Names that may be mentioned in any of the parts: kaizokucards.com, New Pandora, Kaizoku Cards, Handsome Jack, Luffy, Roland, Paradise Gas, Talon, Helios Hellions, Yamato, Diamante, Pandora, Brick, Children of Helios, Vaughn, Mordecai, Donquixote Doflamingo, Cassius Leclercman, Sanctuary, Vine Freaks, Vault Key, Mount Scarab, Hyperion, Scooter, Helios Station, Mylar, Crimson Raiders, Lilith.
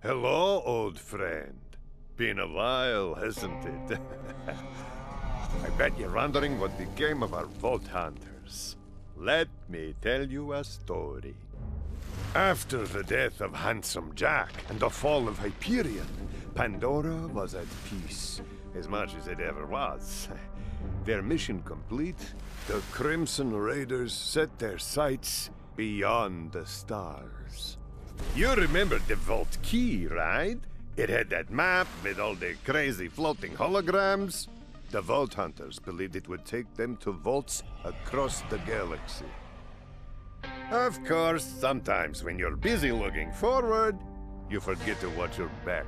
Hello, old friend. Been a while, hasn't it? I bet you're wondering what became of our Vault Hunters. Let me tell you a story. After the death of Handsome Jack and the fall of Hyperion, Pandora was at peace, as much as it ever was. Their mission complete, the Crimson Raiders set their sights beyond the stars. You remember the Vault Key, right? It had that map with all the crazy floating holograms. The Vault Hunters believed it would take them to vaults across the galaxy. Of course, sometimes when you're busy looking forward, you forget to watch your back.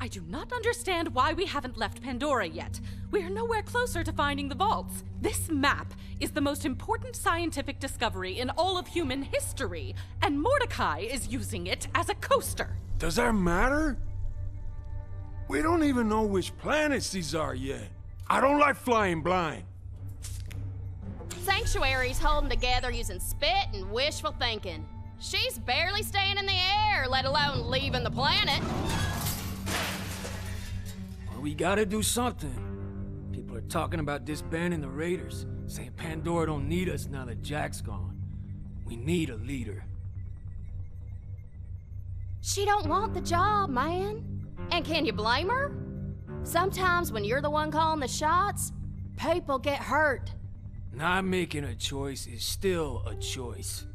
I do not understand why we haven't left Pandora yet. We are nowhere closer to finding the vaults. This map is the most important scientific discovery in all of human history, and Mordecai is using it as a coaster. Does that matter? We don't even know which planets these are yet. I don't like flying blind. Sanctuary's holding together using spit and wishful thinking. She's barely staying in the air, let alone leaving the planet. We gotta do something. People are talking about disbanding the Raiders, saying Pandora don't need us now that Jack's gone. We need a leader. She don't want the job, man. And can you blame her? Sometimes when you're the one calling the shots, people get hurt. Not making a choice is still a choice.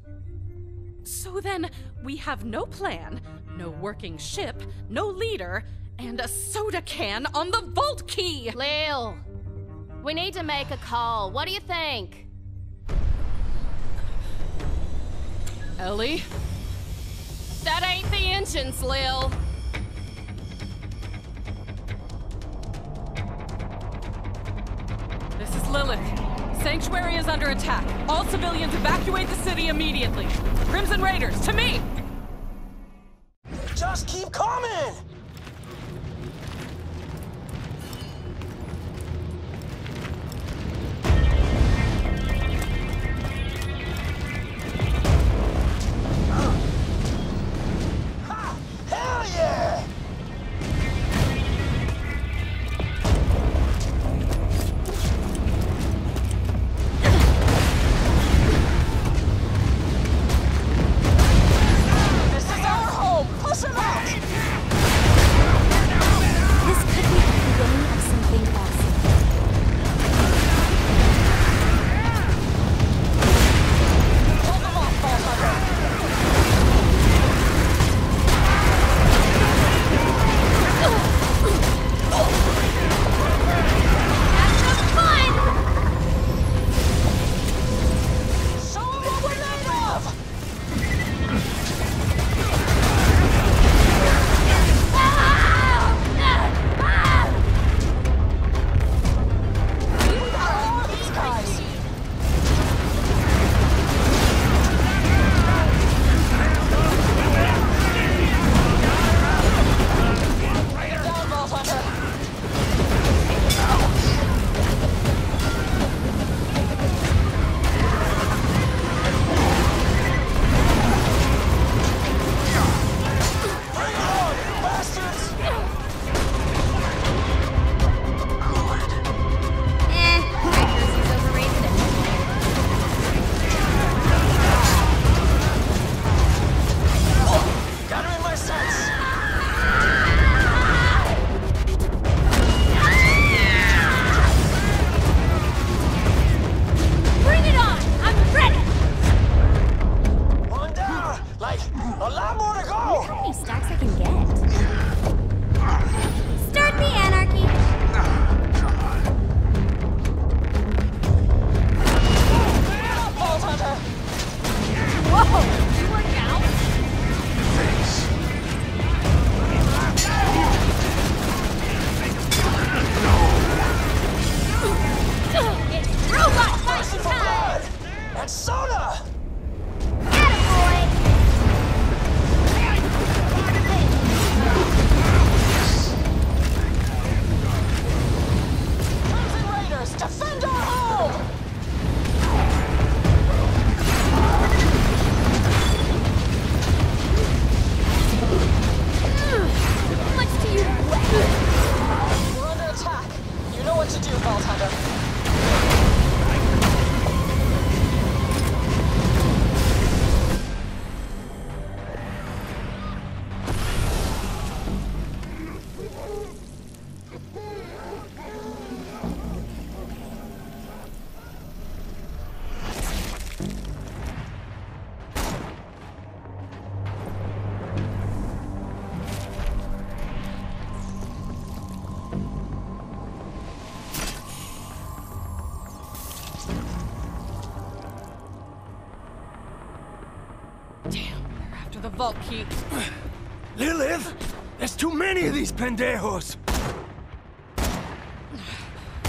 So then, we have no plan, no working ship, no leader, and a soda can on the Vault Key! Lil, we need to make a call. What do you think? Ellie? That ain't the engines, Lil! This is Lilith. Sanctuary is under attack. All civilians evacuate the city immediately. Crimson Raiders, to me! Just keep coming! the Vault Key. Lilith! There's too many of these pendejos!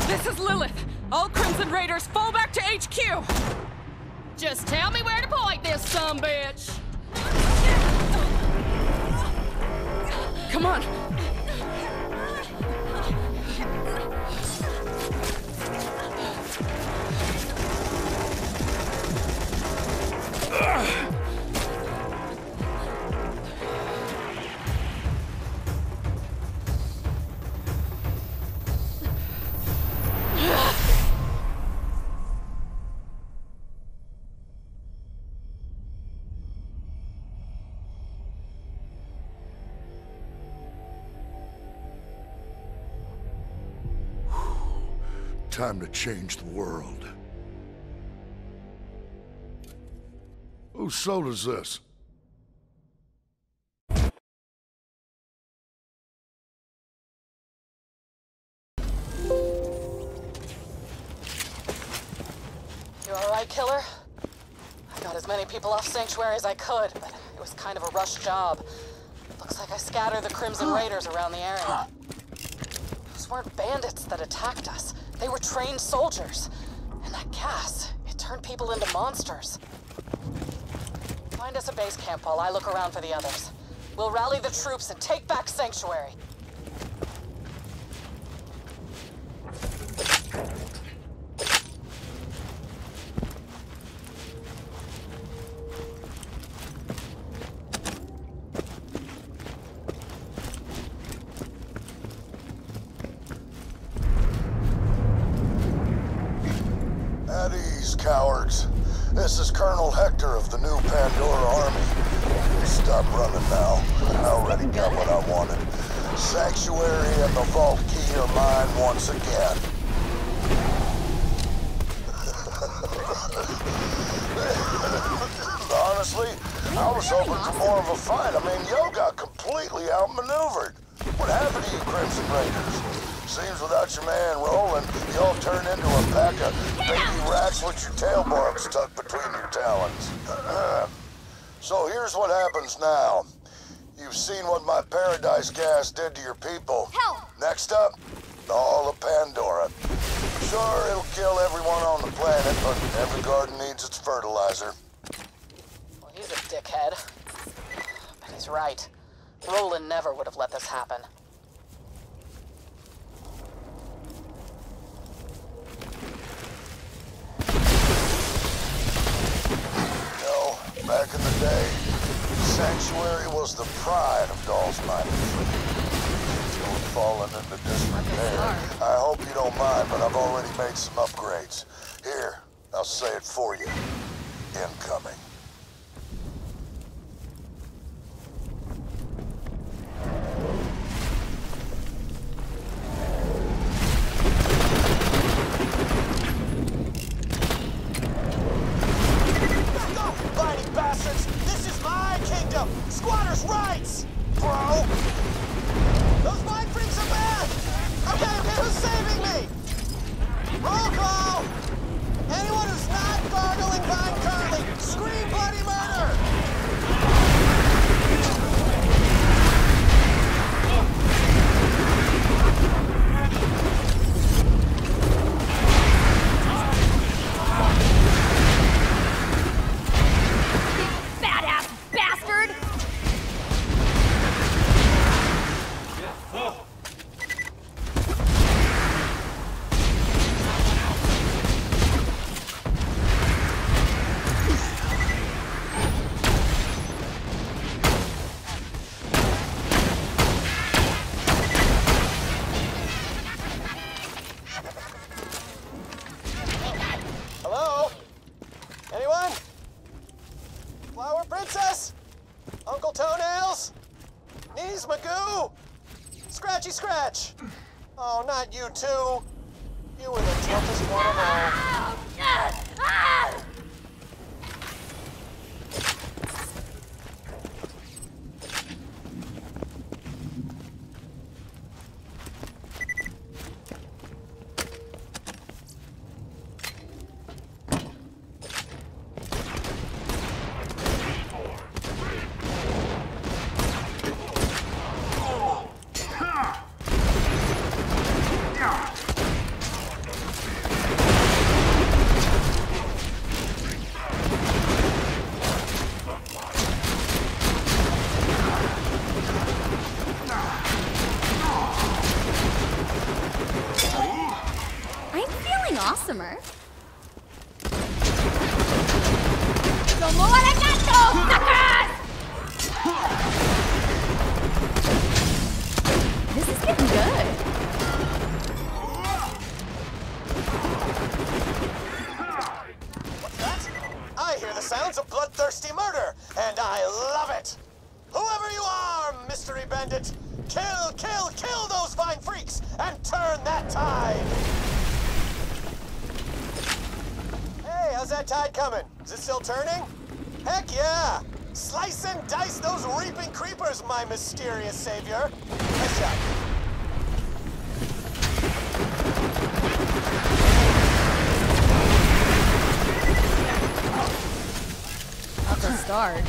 This is Lilith! All Crimson Raiders, fall back to HQ! Just tell me where to point this sumbitch! Come on! Time to change the world. Whose soul is this? You all right, killer? I got as many people off Sanctuary as I could, but it was kind of a rush job. Looks like I scattered the Crimson Raiders around the area. Those weren't bandits that attacked us. They were trained soldiers. And that gas, it turned people into monsters. Find us a base camp while I look around for the others. We'll rally the troops and take back Sanctuary. Cowards. This is Colonel Hector of the New Pandora Army. Stop running now. I already got what I wanted. Sanctuary and the Vault Key are mine once again. Honestly, I was hoping for more of a fight. I mean, y'all got completely outmaneuvered. What happened to you, Crimson Raiders? Seems without your man, Roland, you all turned into a pack of baby rats with your tailbones tucked between your talons. So here's what happens now. You've seen what my Paradise Gas did to your people. Help! Next up, all of Pandora. Sure, it'll kill everyone on the planet, but every garden needs its fertilizer. Well, he's a dickhead. But he's right. Roland never would have let this happen. Back in the day, Sanctuary was the pride of Doll's Mighty. Until it's fallen into disrepair. I hope you don't mind, but I've already made some upgrades. Here, I'll say it for you. Incoming. Scratch! Oh, not you two! You were the toughest one of all. awesomer. Como van a gato, suckers! This is getting good. I hear the sounds of bloodthirsty murder, and I love it! Whoever you are, mystery bandit, kill, kill, kill those Vine Freaks, and turn that tide! Hey, how's that tide coming? Is it still turning? Heck yeah! Slice and dice those reaping creepers, my mysterious savior! Nice job. I'll go start.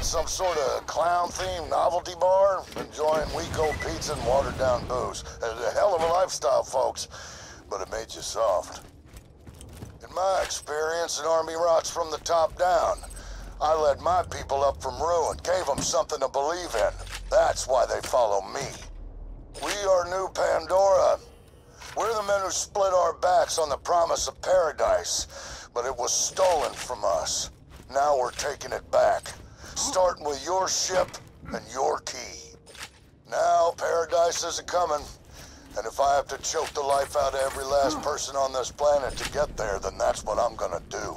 Some sort of clown-themed novelty bar, enjoying weak old pizza and watered-down booze. A hell of a lifestyle, folks, but it made you soft. In my experience, an army rots from the top down. I led my people up from ruin, gave them something to believe in. That's why they follow me. We are New Pandora. We're the men who split our backs on the promise of paradise, but it was stolen from us. Now we're taking it back. Starting with your ship and your key. Now, paradise is a-coming, and if I have to choke the life out of every last person on this planet to get there, then that's what I'm gonna do.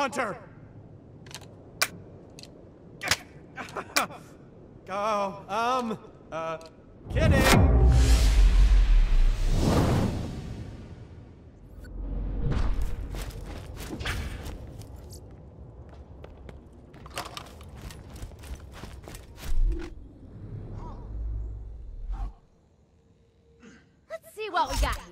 Hunter! Oh, Kidding! Let's see what we got here.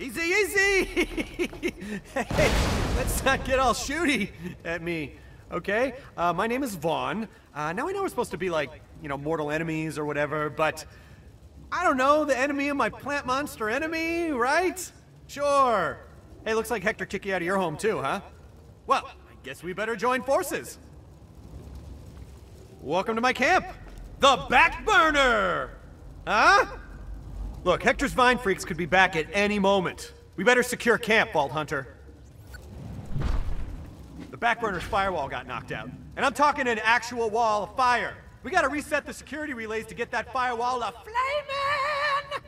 Easy, easy! Hey, let's not get all shooty at me, okay? My name is Vaughn. Now I know we're supposed to be like, you know, mortal enemies or whatever, but I don't know, the enemy of my plant monster enemy, right? Sure. Hey, looks like Hector kicked you out of your home too, huh? Well, I guess we better join forces. Welcome to my camp, the Backburner! Huh? Look, Hector's Vine Freaks could be back at any moment. We better secure camp, Vault Hunter. The Backburner's firewall got knocked out. And I'm talking an actual wall of fire. We gotta reset the security relays to get that firewall to flamin'!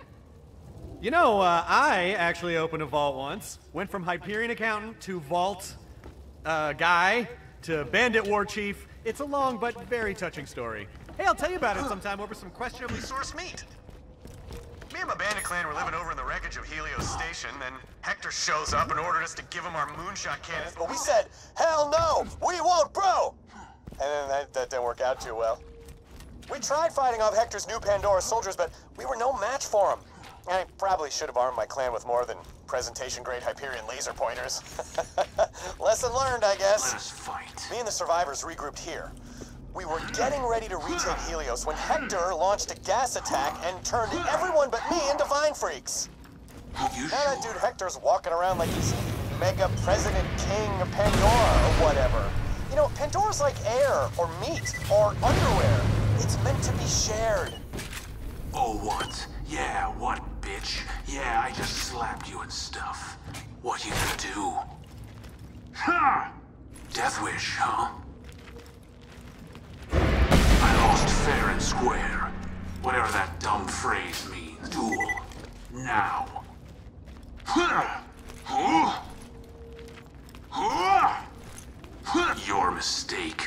You know, I actually opened a vault once. Went from Hyperion accountant to vault guy to bandit war chief. It's a long but very touching story. Hey, I'll tell you about it sometime over some questionably sourced meat. Me and my bandit clan were living over in the wreckage of Helios Station, then Hector shows up and ordered us to give him our moonshot cannons, but we said, hell no! We won't, bro! And then that didn't work out too well. We tried fighting off Hector's New Pandora soldiers, but we were no match for him. I probably should have armed my clan with more than presentation-grade Hyperion laser pointers. Lesson learned, I guess. Let us fight. Me and the survivors regrouped here. We were getting ready to retake Helios when Hector launched a gas attack and turned everyone but me into Vine Freaks. Now that dude Hector's walking around like he's Mega President King of Pandora or whatever. You know, Pandora's like air or meat or underwear. It's meant to be shared. Oh, what? Yeah, what, bitch? Yeah, I just slapped you and stuff. What you gonna do? Ha! Death wish, huh? Fair and square. Whatever that dumb phrase means. Duel. Now. Your mistake.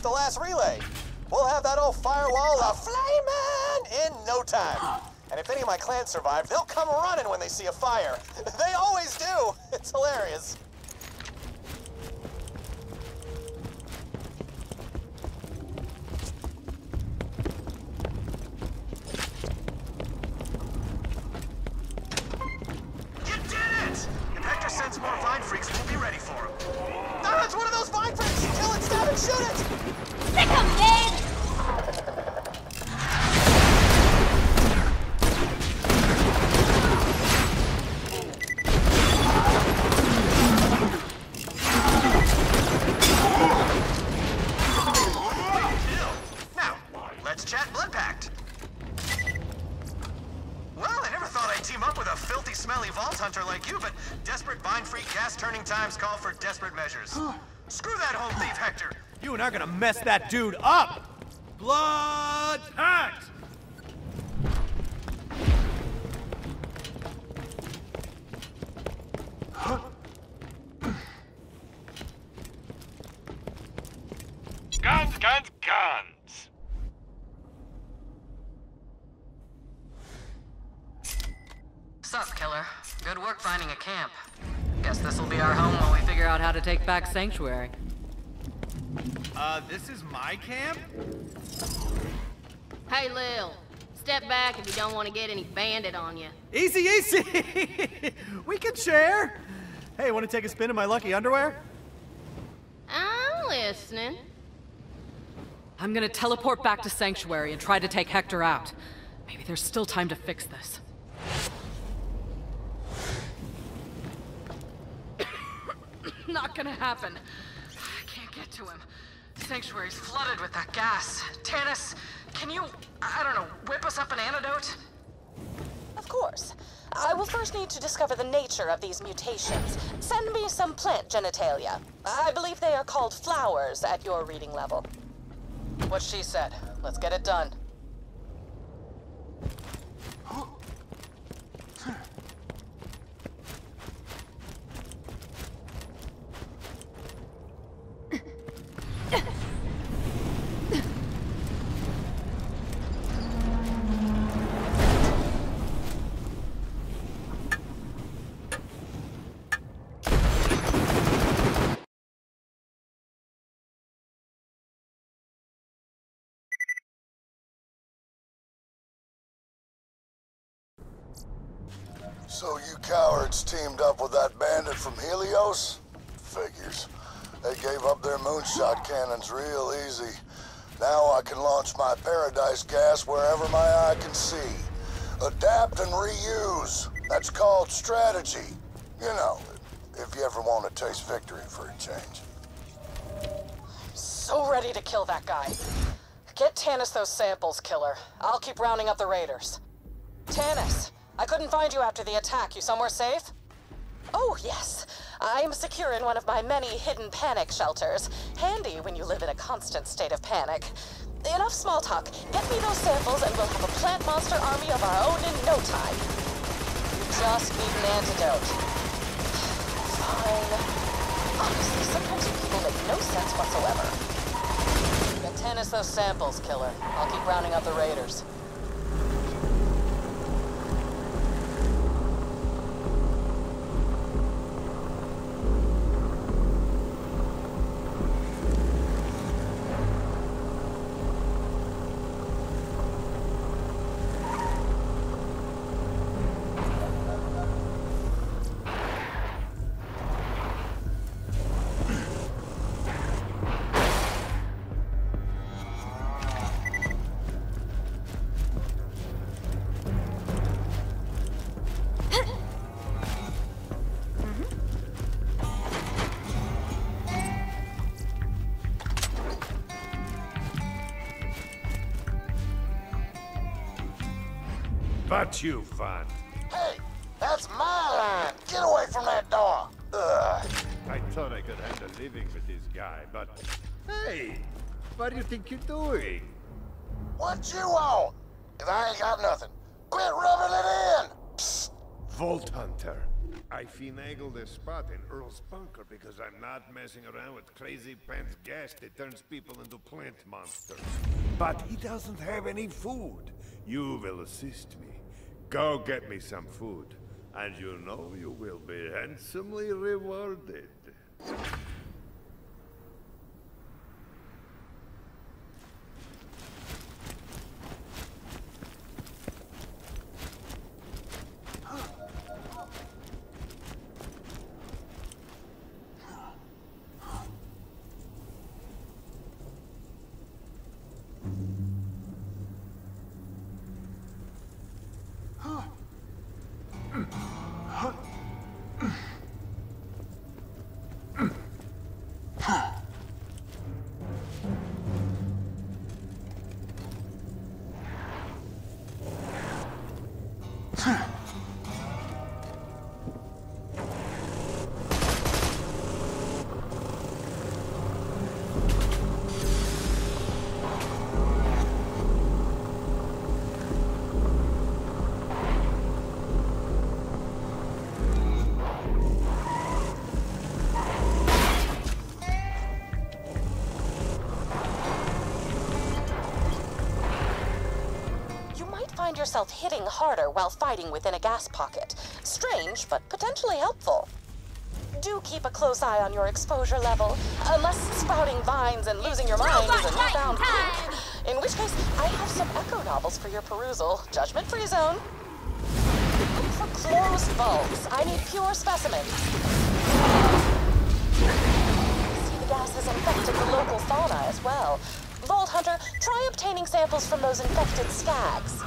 The last relay. We'll have that old firewall a-flamin' in no time. And if any of my clan survive, they'll come running when they see a fire. They always do. It's hilarious. You did it! If Hector sends more Vine Freaks, we'll be ready for him. desperate Vine Freak gas turning times call for desperate measures. Screw that home thief, Hector! You and I are gonna mess that dude up! Blood pact! Guns! Sup, killer. Good work finding a camp. Guess this'll be our home while we figure out how to take back Sanctuary. This is my camp? Hey, Lil. Step back if you don't want to get any bandit on you. Easy, easy! We can share! Hey, wanna take a spin in my lucky underwear? I'm listening. I'm gonna teleport back to Sanctuary and try to take Hector out. Maybe there's still time to fix this. Not gonna happen. I can't get to him. Sanctuary's flooded with that gas. Tannis, can you, I don't know, whip us up an antidote? Of course. I will first need to discover the nature of these mutations. Send me some plant genitalia. I believe they are called flowers at your reading level. What she said. Let's get it done. So you cowards teamed up with that bandit from Helios? Figures. They gave up their moonshot cannons real easy. Now I can launch my Paradise Gas wherever my eye can see. Adapt and reuse. That's called strategy. You know, if you ever want to taste victory for a change. I'm so ready to kill that guy. Get Tannis those samples, killer. I'll keep rounding up the raiders. Tannis! I couldn't find you after the attack. You somewhere safe? Oh, yes. I'm secure in one of my many hidden panic shelters. Handy when you live in a constant state of panic. Enough small talk. Get me those samples and we'll have a plant monster army of our own in no time. You just need an antidote. Fine. Honestly, sometimes you people make no sense whatsoever. Get Tannis those samples, killer. I'll keep rounding up the raiders. But you, Vaughn. Hey, that's my land! Get away from that door! Ugh. I thought I could handle living with this guy, but... Hey, what do you think you're doing? What you want? If I ain't got nothing, quit rubbing it in! Psst. Vault Hunter. I finagled a spot in Earl's bunker because I'm not messing around with crazy pants gas that turns people into plant monsters. But he doesn't have any food. You will assist me. Go get me some food, and you know you will be handsomely rewarded. found yourself hitting harder while fighting within a gas pocket. Strange, but potentially helpful. Do keep a close eye on your exposure level, unless spouting vines and losing your mind is a newfound kink. In which case, I have some echo novels for your perusal. Judgment-free zone. Look for closed vaults. I need pure specimens. See, the gas has infected the local fauna as well. Vault Hunter, try obtaining samples from those infected stags.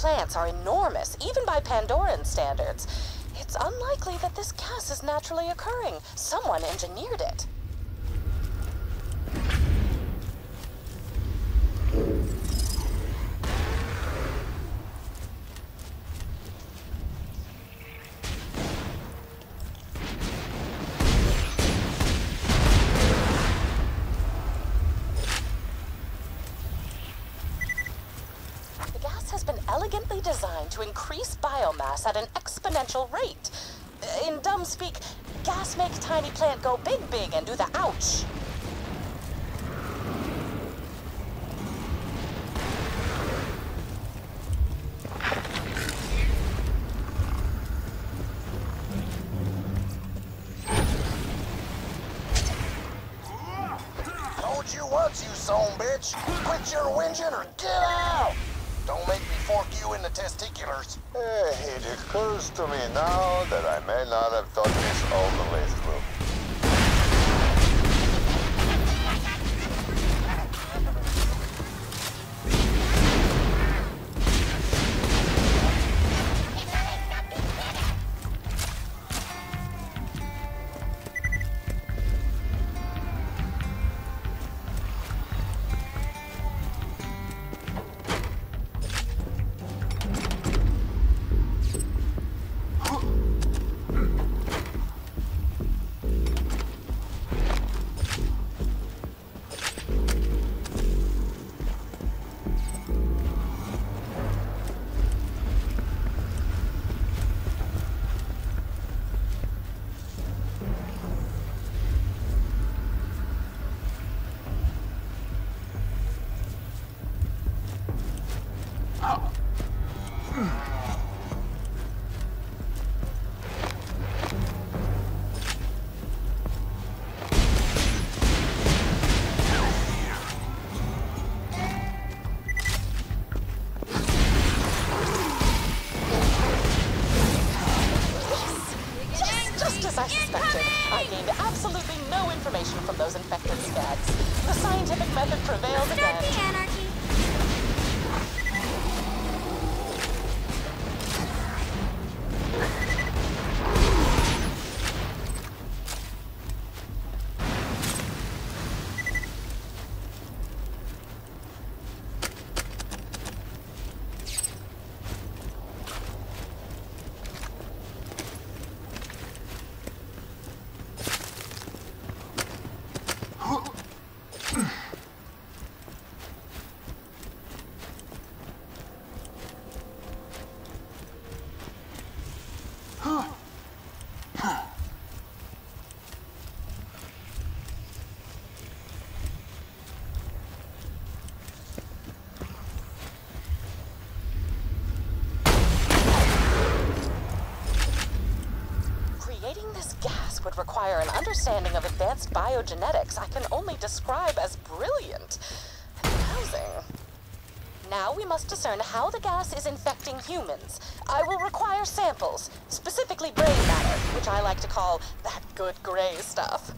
Plants are enormous, even by Pandoran standards. It's unlikely that this gas is naturally occurring. Someone engineered it. To increase biomass at an exponential rate. In dumb speak, gas make tiny plant go big and do the ouch. Told you once, you son bitch. Quit your whinging or get out! Don't make me fork you in the testiculars. It occurs to me now that I may not have thought this all the way would require an understanding of advanced biogenetics I can only describe as brilliant and rousing. Now we must discern how the gas is infecting humans. I will require samples, specifically brain matter, which I like to call that good gray stuff.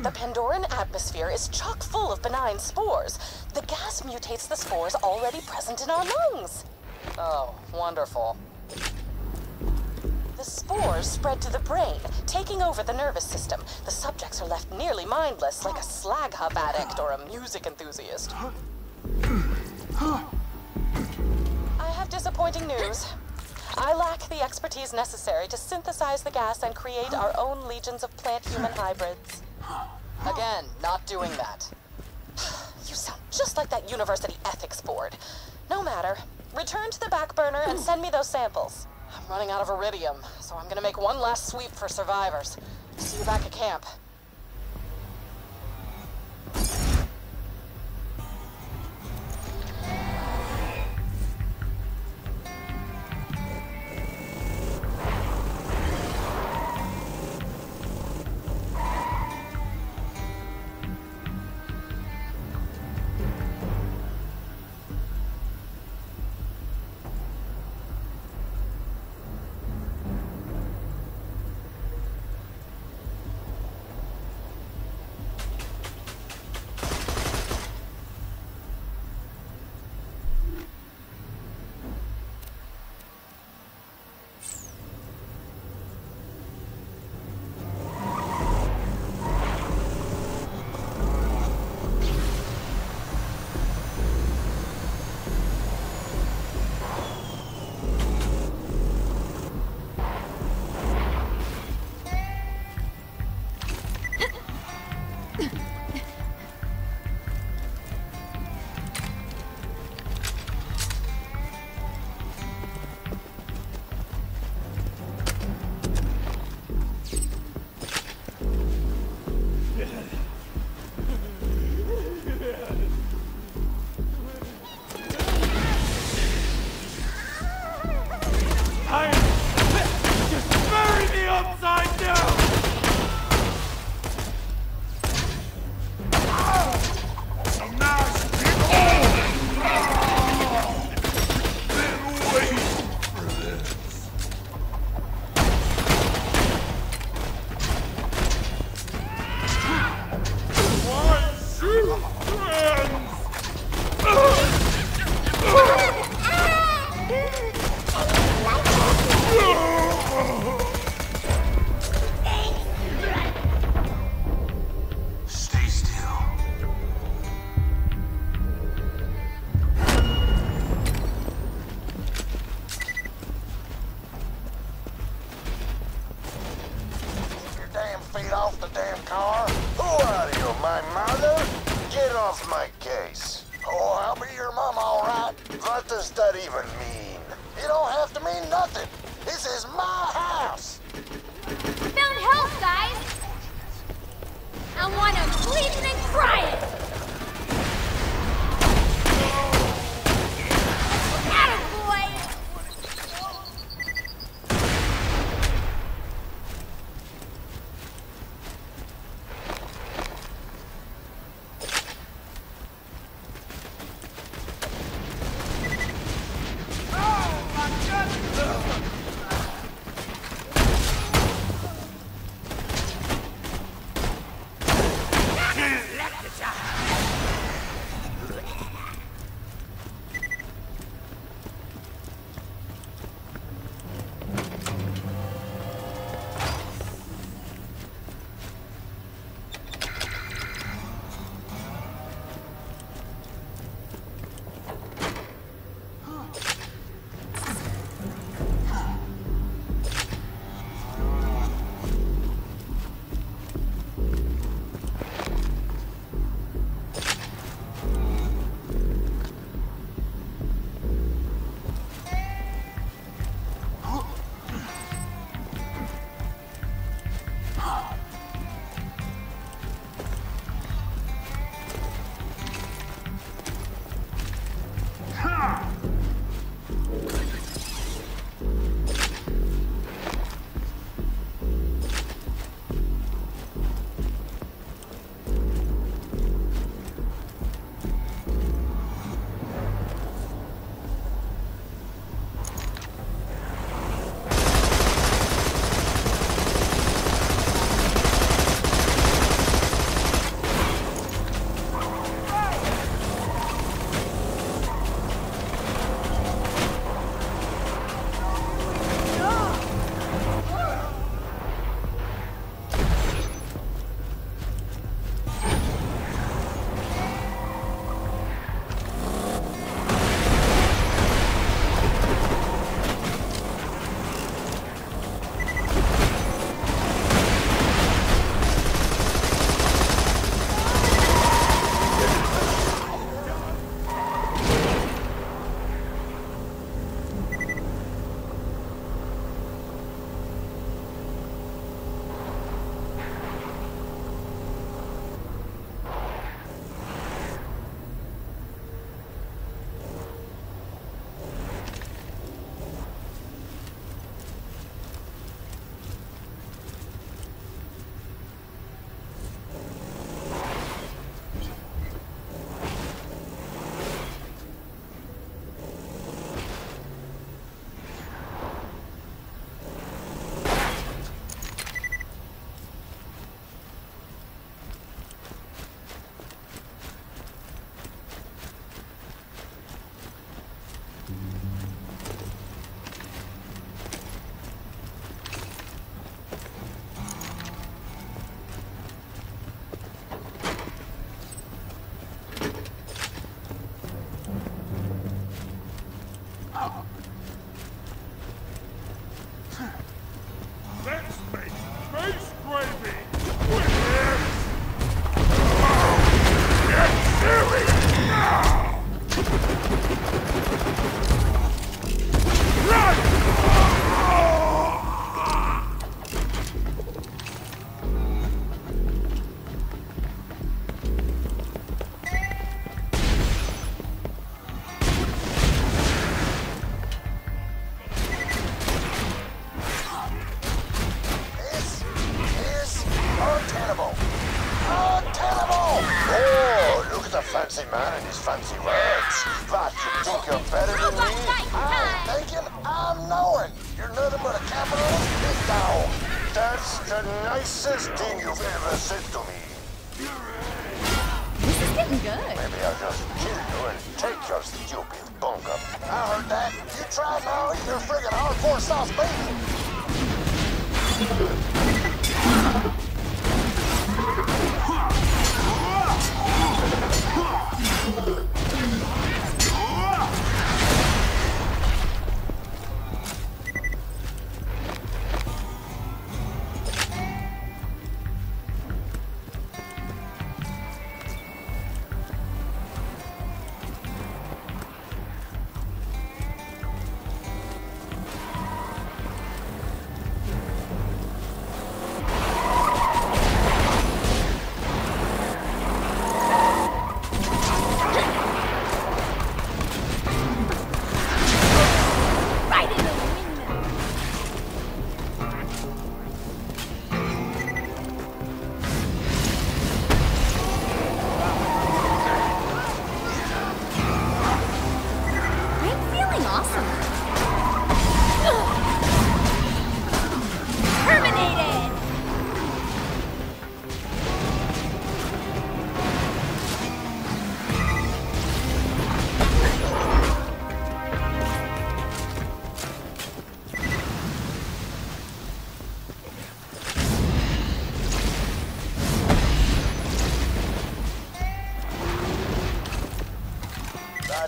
The Pandoran atmosphere is chock full of benign spores. The gas mutates the spores already present in our lungs. Oh, wonderful. The spores spread to the brain, taking over the nervous system. The subjects are left nearly mindless, like a slag hub addict or a music enthusiast. I have disappointing news. I lack the expertise necessary to synthesize the gas and create our own legions of plant-human hybrids. Again, not doing that. You sound just like that university ethics board. No matter. Return to the Backburner and send me those samples. I'm running out of iridium, so I'm gonna make one last sweep for survivors. See you back at camp. does that even mean? It don't have to mean nothing. This is my house. I found help, guys. I want them bleeding and crying.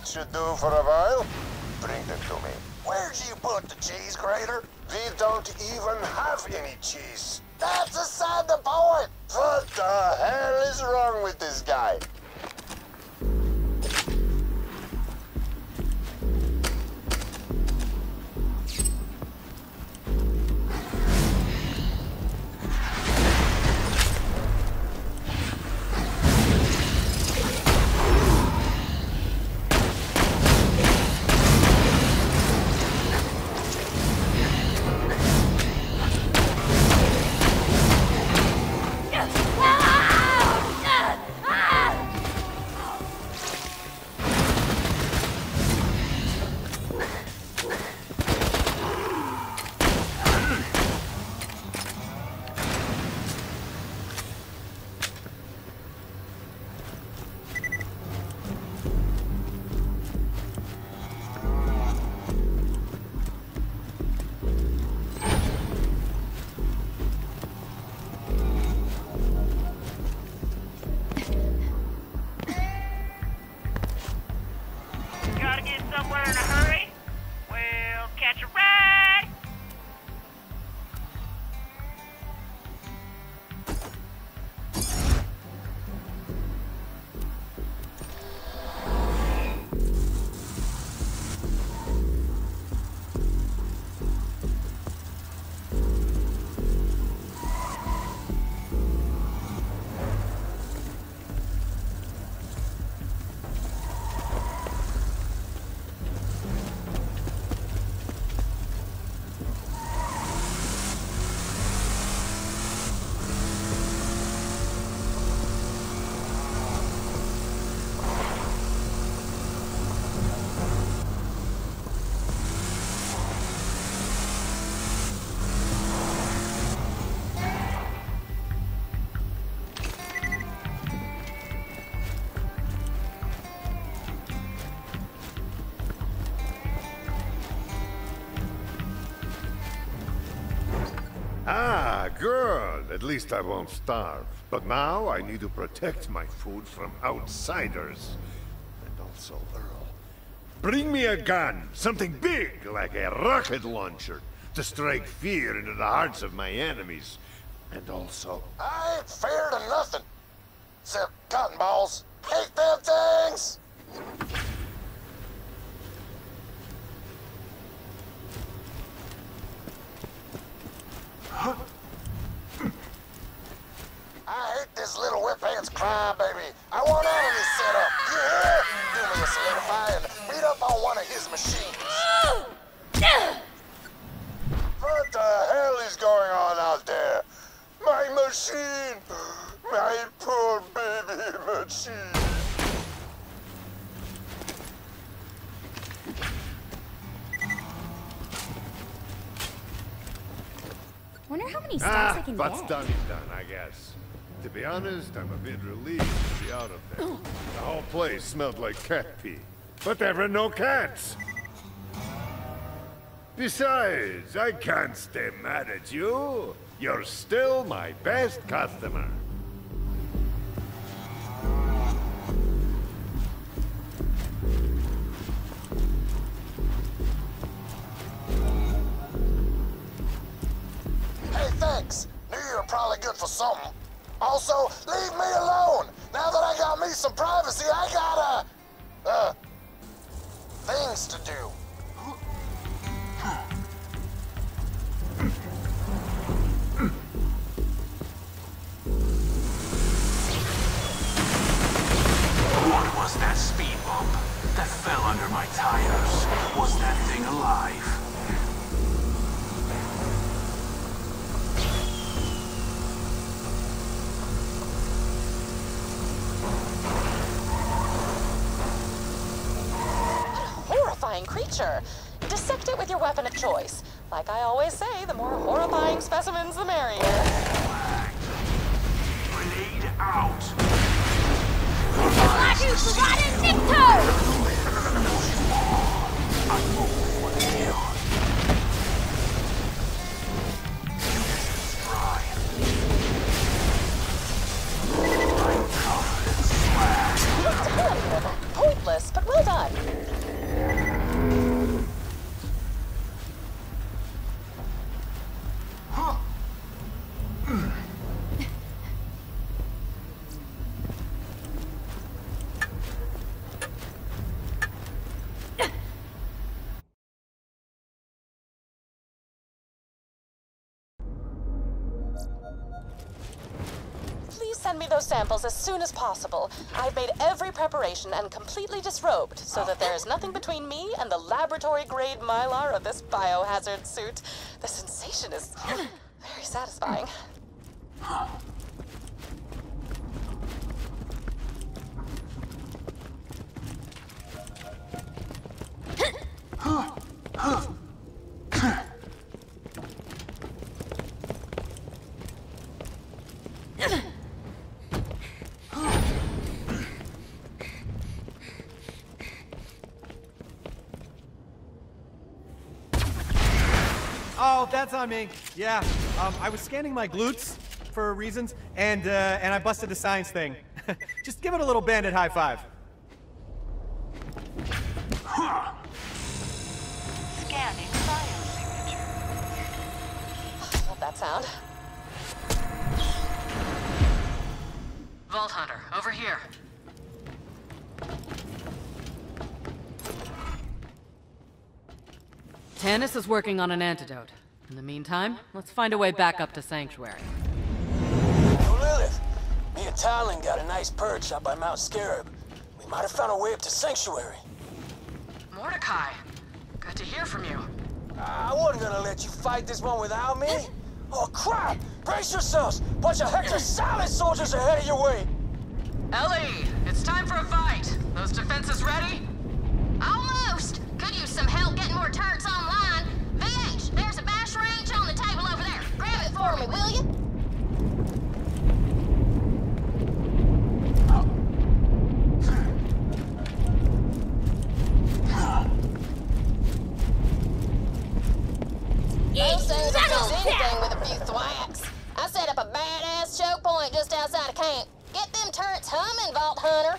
That should do for a while. Bring them to me. Where'd you put the cheese grater? We don't even have any cheese. That's a sign the poet. What the hell is wrong with this guy? Good. At least I won't starve. But now I need to protect my food from outsiders. And also Earl. Bring me a gun. Something big, like a rocket launcher, to strike fear into the hearts of my enemies. And also... I ain't feared of nothing. Except cotton balls. Hate them things! Huh? I hate this little whip hands crying, baby. I want all of this set up. You hear? Do me a solidify and beat up on one of his machines. What the hell is going on out there? My machine! My poor baby machine! Wonder how many stars I can get. What's done is done, I guess. To be honest, I'm a bit relieved to be out of there. The whole place smelled like cat pee. But there were no cats! Besides, I can't stay mad at you. You're still my best customer. Hey, thanks. Knew you were probably good for something. Also, leave me alone! Now that I got me some privacy, I got, things to do. What was that speed bump that fell under my tires? Was that thing alive? Creature. Dissect it with your weapon of choice. Like I always say, the more horrifying specimens, the merrier. Grenade out! Black you rotten dictator! I'm over for you. You try. I'm covered in slag. You looked a little pointless, but well done. send me those samples as soon as possible. I've made every preparation and completely disrobed so that there is nothing between me and the laboratory-grade Mylar of this biohazard suit. The sensation is very satisfying. Oh, that's on me. Yeah, I was scanning my glutes for reasons, and I busted a science thing. Just give it a little bandit high five. Scanning biosignature. Love that sound. Vault Hunter, over here. Tannis is working on an antidote. In the meantime, let's find a way back up to Sanctuary. Yo, Lilith! Me and Talon got a nice perch up by Mount Scarab. We might have found a way up to Sanctuary. Mordecai, good to hear from you. I wasn't gonna let you fight this one without me. Oh, crap! Brace yourselves! Bunch of Hector silent soldiers ahead of your way! Ellie, it's time for a fight! Those defenses ready? Almost! Could use some help getting more turrets online. VH, there's a bash range on the table over there. Grab it for me, will you? Those things are just anything with a few thwacks. I set up a badass show point just outside of camp. Get them turrets humming, Vault Hunter.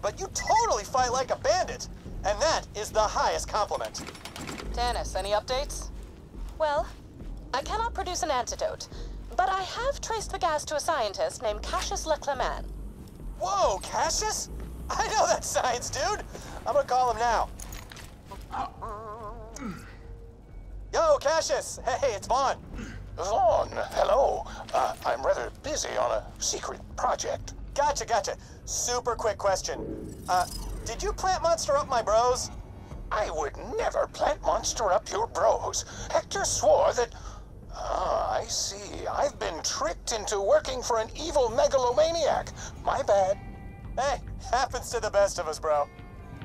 But you totally fight like a bandit, and that is the highest compliment. Tannis, any updates? Well, I cannot produce an antidote, but I have traced the gas to a scientist named Cassius Leclercman. Whoa, Cassius? I know that science dude. I'm gonna call him now. Yo, Cassius. Hey, it's Vaughn. Vaughn, hello. I'm rather busy on a secret project. Gotcha, gotcha. Super quick question. Did you plant monster up my bros? I would never plant monster up your bros. Hector swore that... Ah, I see. I've been tricked into working for an evil megalomaniac. My bad. Hey, happens to the best of us, bro.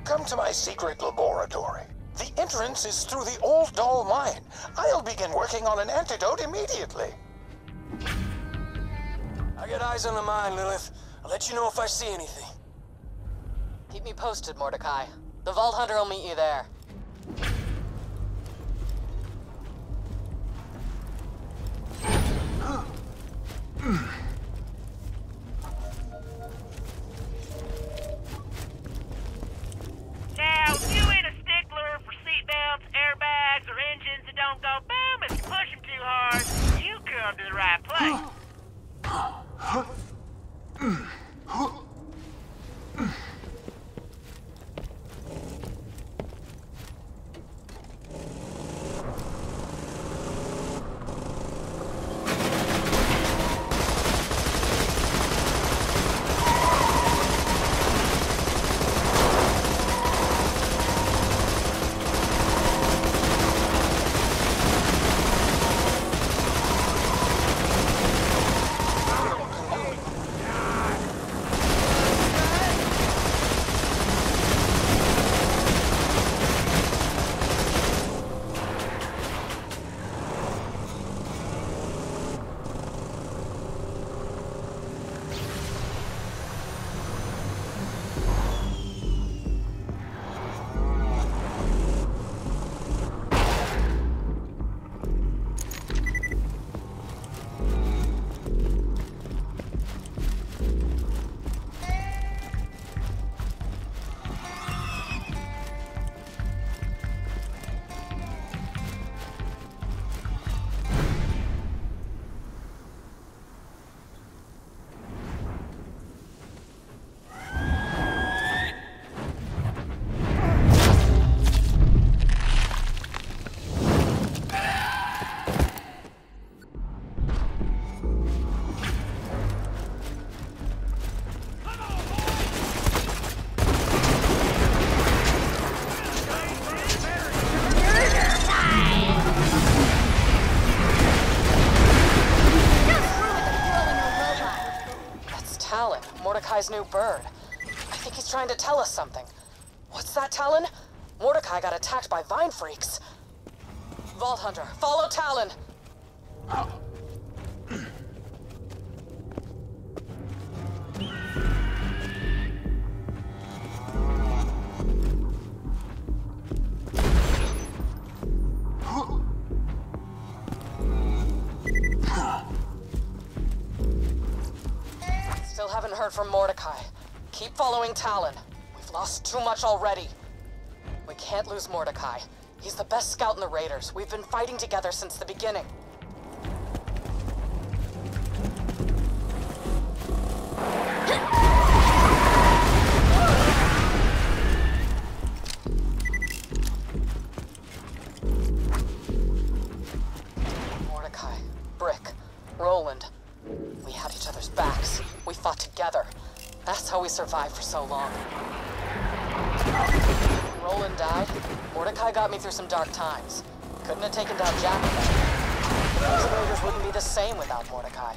Come to my secret laboratory. The entrance is through the old doll mine. I'll begin working on an antidote immediately. I got eyes on the mine, Lilith. I'll let you know if I see anything. Keep me posted, Mordecai. The Vault Hunter will meet you there. Now, you ain't a stickler for seatbelts, airbags, or engines that don't go boom if you push them too hard. You come to the right place. Mordecai's new bird. I think he's trying to tell us something. What's that, Talon? Mordecai got attacked by Vine Freaks. Vault Hunter, follow Talon! From Mordecai. Keep following Talon. We've lost too much already. We can't lose Mordecai. He's the best scout in the Raiders. We've been fighting together since the beginning. Mordecai, Brick, Roland. We had each other's backs. We fought together. That's how we survived for so long. When Roland died, Mordecai got me through some dark times. Couldn't have taken down Jack without him. The Raiders wouldn't be the same without Mordecai.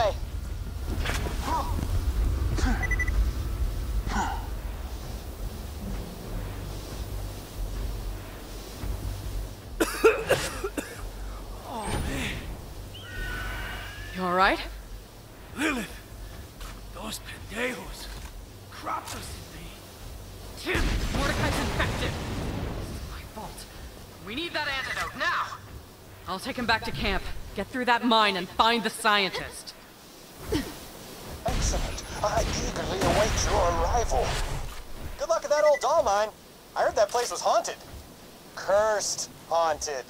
way. Oh, man. You all right? Lilith, those pendejos cropped us in me. Tim, Mordecai's infected. This is my fault. We need that antidote now. I'll take him back to camp. Get through that mine and find the scientist. Excellent. I eagerly await your arrival. Good luck at that old doll mine. I heard that place was haunted. Cursed haunted.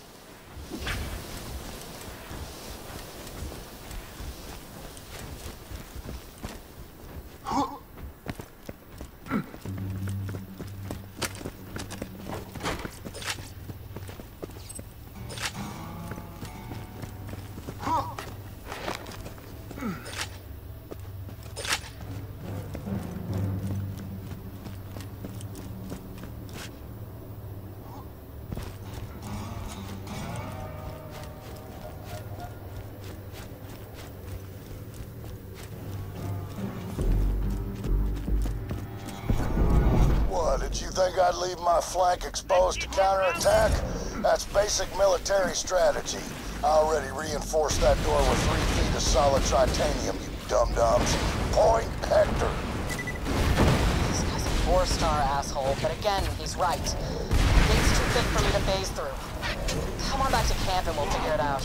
I'd leave my flank exposed to counterattack? That's basic military strategy. I already reinforced that door with 3 feet of solid titanium, you dum-dums. Point Hector. This guy's a four-star asshole, but again, he's right. It's too thick for me to phase through. Come on back to camp and we'll figure it out.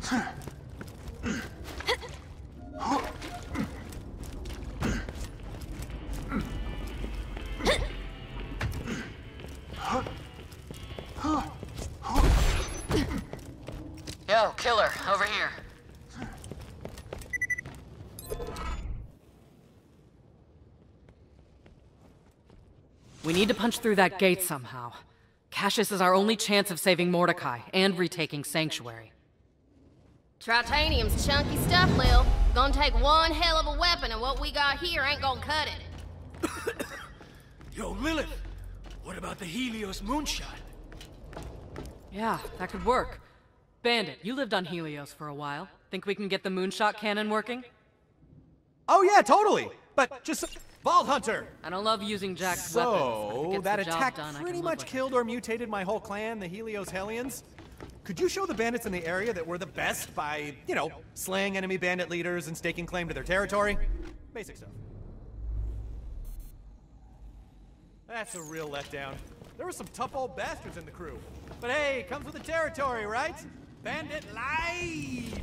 Huh. Yo, killer, over here. We need to punch through that gate somehow. Cassius is our only chance of saving Mordecai and retaking Sanctuary. Tritanium's chunky stuff, Lil. Gonna take one hell of a weapon and what we got here ain't gonna cut it. Yo, Lilith, what about the Helios moonshot? Yeah, that could work. Bandit, you lived on Helios for a while. Think we can get the moonshot cannon working? Oh yeah, totally! But just... Vault Hunter! I don't love using Jack's weapons. So, that attack pretty much killed or mutated my whole clan, the Helios Hellions. Could you show the bandits in the area that we're the best by, you know, slaying enemy bandit leaders and staking claim to their territory? Basic stuff. That's a real letdown. There were some tough old bastards in the crew. But hey, comes with the territory, right? Bandit life!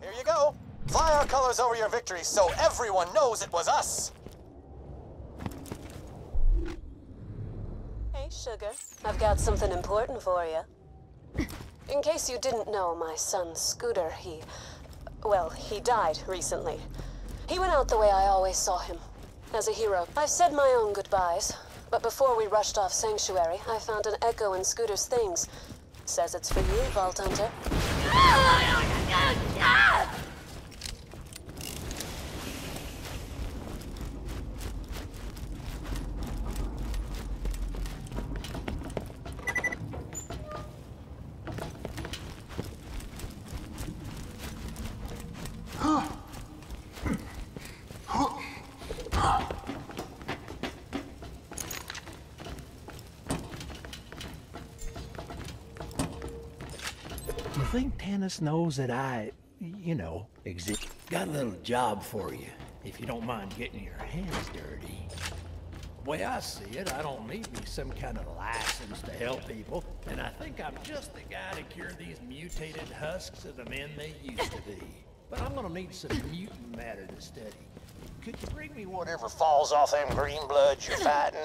Here you go. Fly our colors over your victory so everyone knows it was us. Sugar, I've got something important for you. In case you didn't know, my son Scooter, he died recently. He went out the way I always saw him, as a hero. I've said my own goodbyes, but before we rushed off Sanctuary, I found an echo in Scooter's things. Says it's for you, Vault Hunter. I think Tannis knows that I, you know, exist. Got a little job for you, if you don't mind getting your hands dirty. The way I see it, I don't need me some kind of license to help people, and I think I'm just the guy to cure these mutated husks of the men they used to be. But I'm gonna need some mutant matter to study. Could you bring me whatever falls off them green bloods you're fighting?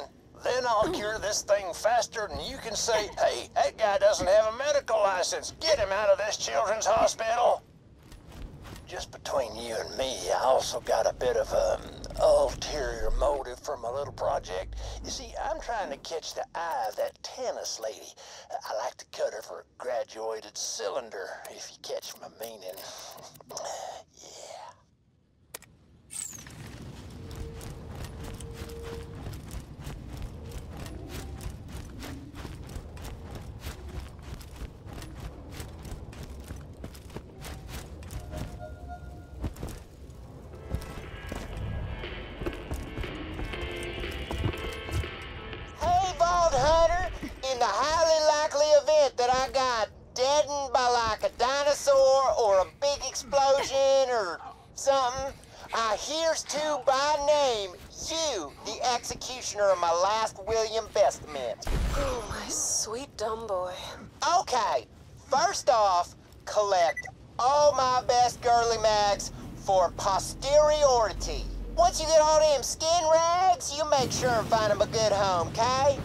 Then I'll cure this thing faster than you can say, hey, that guy doesn't have a medical license. Get him out of this children's hospital. Just between you and me, I also got a bit of an ulterior motive for my little project. You see, I'm trying to catch the eye of that Tannis lady. I like to cut her for a graduated cylinder, if you catch my meaning. Yeah. Here's to by name, you, the executioner of my last William Bestman. Oh, my sweet dumb boy. Okay, first off, collect all my best girly mags for posteriority. Once you get all them skin rags, you make sure and find them a good home, okay?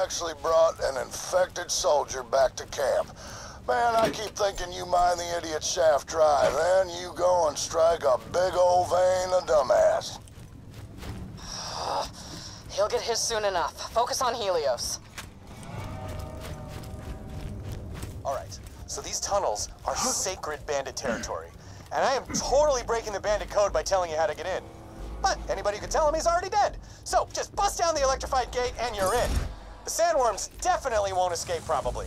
Actually brought an infected soldier back to camp. Man, I keep thinking you mine the idiot shaft dry, then you go and strike a big old vein of dumbass. He'll get his soon enough. Focus on Helios. Alright, so these tunnels are sacred bandit territory, and I am totally breaking the bandit code by telling you how to get in. But anybody who could tell him he's already dead. So just bust down the electrified gate and you're in. The sandworms definitely won't escape, probably.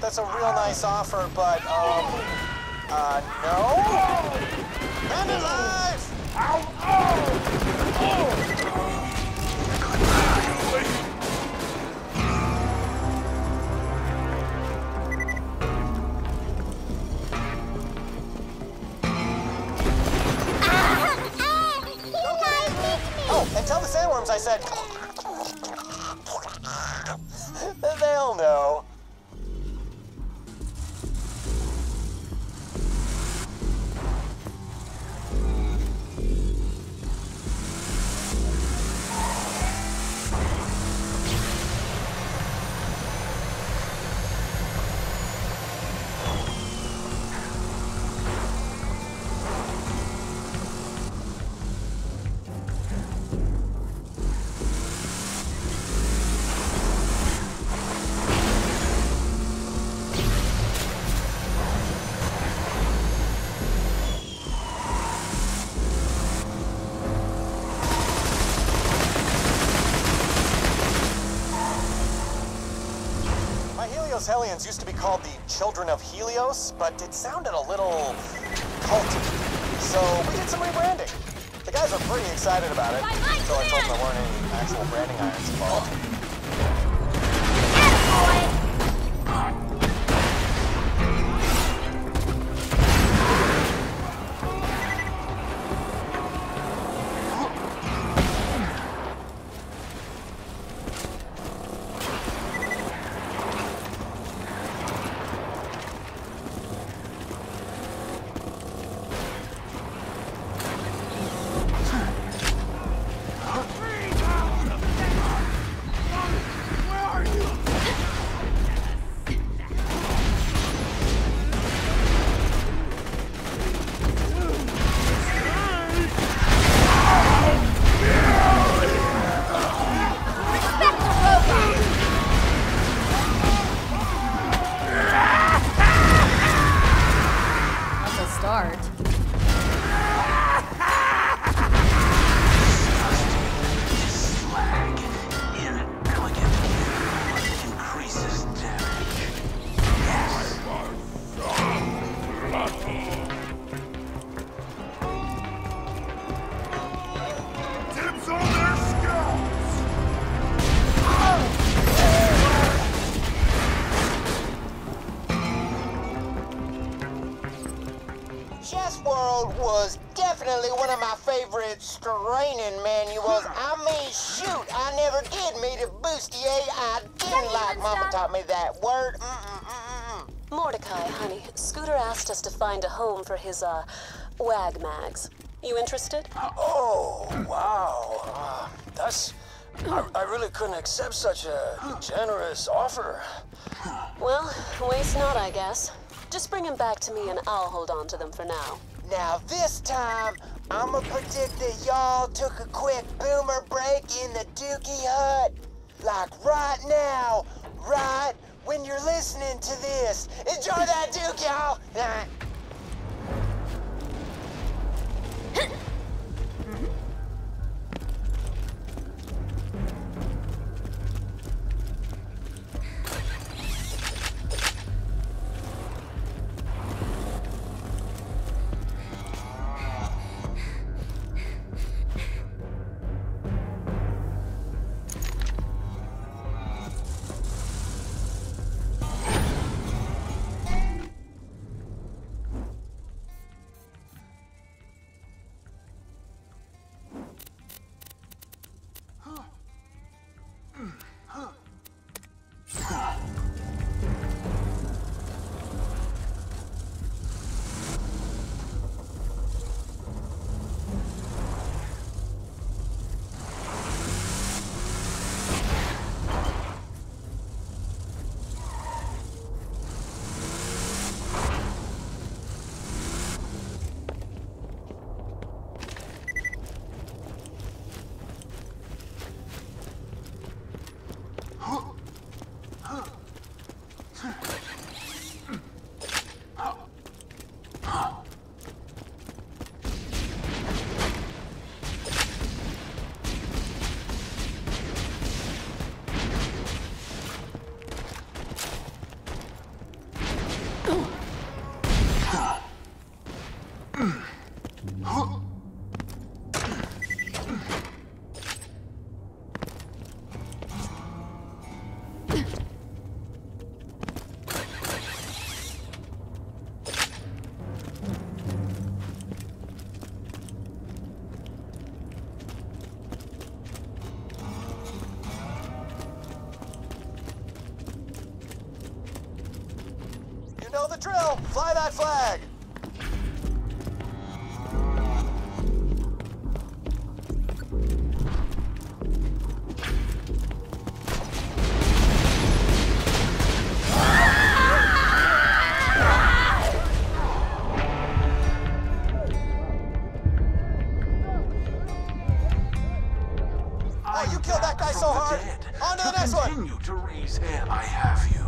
That's a real nice offer, but, no? I'm alive! Ow! Oh, and tell the sandworms I said... They'll know. Hellions used to be called the Children of Helios, but it sounded a little culty, so we did some rebranding. The guys were pretty excited about it, until I told them there weren't any actual branding irons involved. one of my favorite training manuals. I mean, shoot, I never did meet a bustier. I didn't like Mama taught me that word. Mordecai, honey, Scooter asked us to find a home for his, wag mags. You interested? Oh, wow. I really couldn't accept such a generous offer. Well, waste not, I guess. Just bring them back to me and I'll hold on to them for now. Now this time, I'ma predict that y'all took a quick boomer break in the Dookie Hut. Like right now, right when you're listening to this. Enjoy that Duke, y'all! The drill. Fly that flag. Oh, you killed that guy so hard. On to the next one. Continue to raise hell. I have you.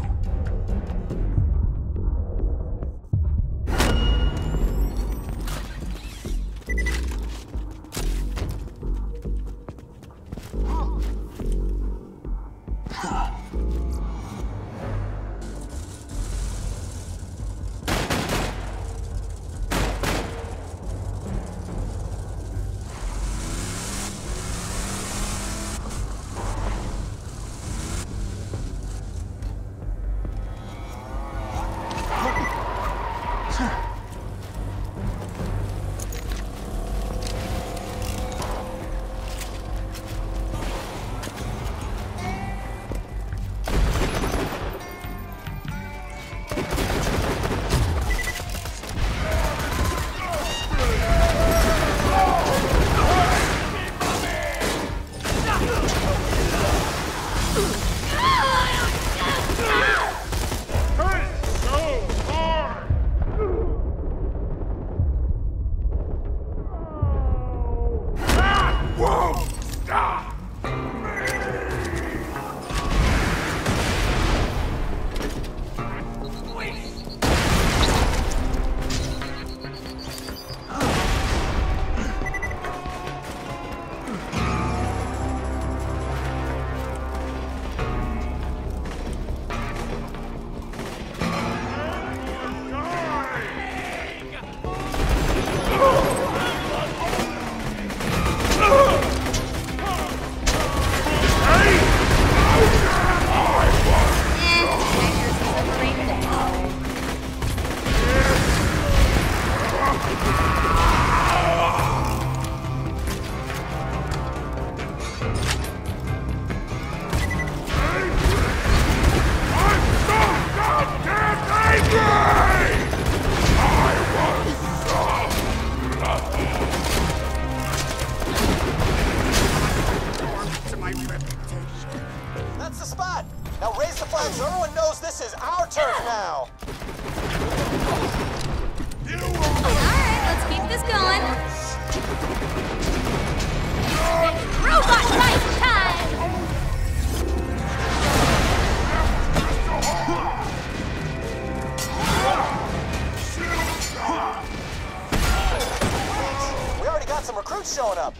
showing up.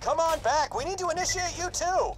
Come on back. We need to initiate you too.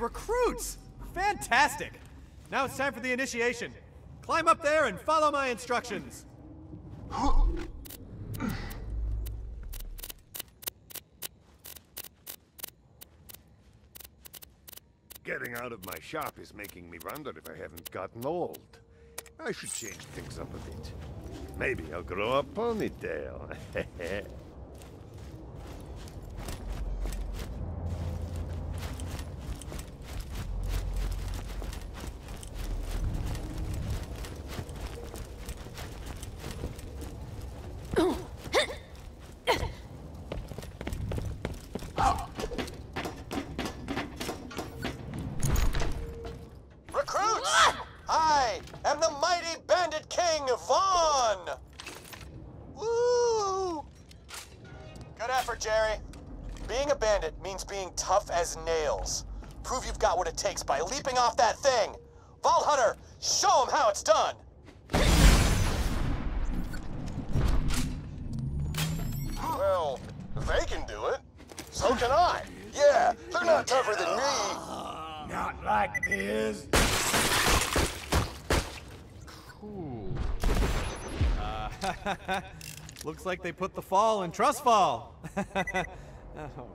Recruits! Fantastic! Now it's time for the initiation. Climb up there and follow my instructions. Getting out of my shop is making me wonder if I haven't gotten old. I should change things up a bit. Maybe I'll grow a ponytail. By leaping off that thing. Vault Hunter, show him how it's done. Well, if they can do it, so can I. Yeah, they're not tougher than me. Not like this. Cool. Looks like they put the fall in Trustfall. Oh.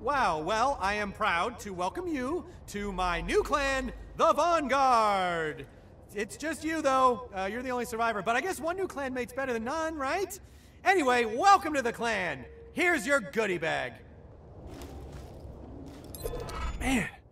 Wow, well, I am proud to welcome you to my new clan, the Vanguard. It's just you, though. You're the only survivor, but I guess one new clan mate's better than none, right? Anyway, welcome to the clan. Here's your goodie bag. Man,